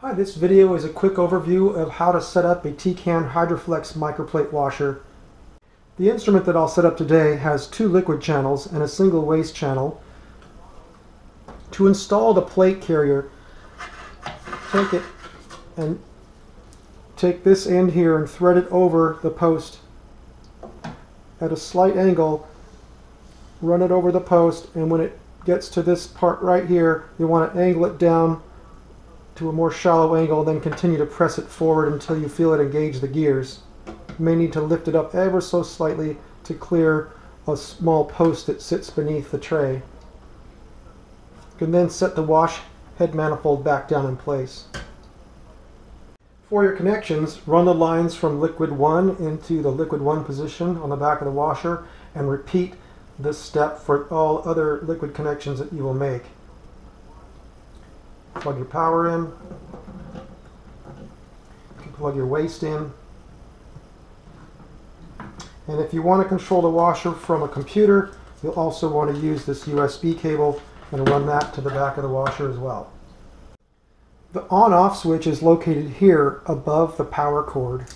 Hi, this video is a quick overview of how to set up a Tecan Hydroflex microplate washer. The instrument that I'll set up today has two liquid channels and a single waste channel. To install the plate carrier, take it and take this end here and thread it over the post at a slight angle, run it over the post, and when it gets to this part right here, you want to angle it down to a more shallow angle, then continue to press it forward until you feel it engage the gears. You may need to lift it up ever so slightly to clear a small post that sits beneath the tray. You can then set the wash head manifold back down in place. For your connections, run the lines from liquid 1 into the liquid 1 position on the back of the washer and repeat this step for all other liquid connections that you will make. Plug your power in, you can plug your waste in, and if you want to control the washer from a computer, you'll also want to use this USB cable and run that to the back of the washer as well. The on-off switch is located here above the power cord.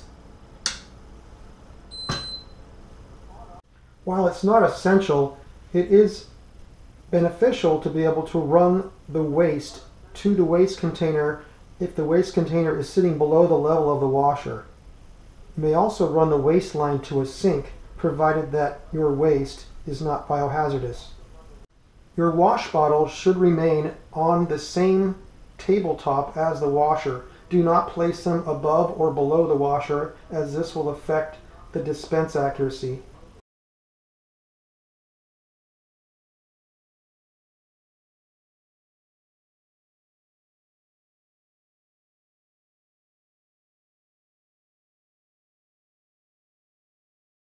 While it's not essential, it is beneficial to be able to run the waste to the waste container if the waste container is sitting below the level of the washer. You may also run the waste line to a sink, provided that your waste is not biohazardous. Your wash bottle should remain on the same tabletop as the washer. Do not place them above or below the washer, as this will affect the dispense accuracy.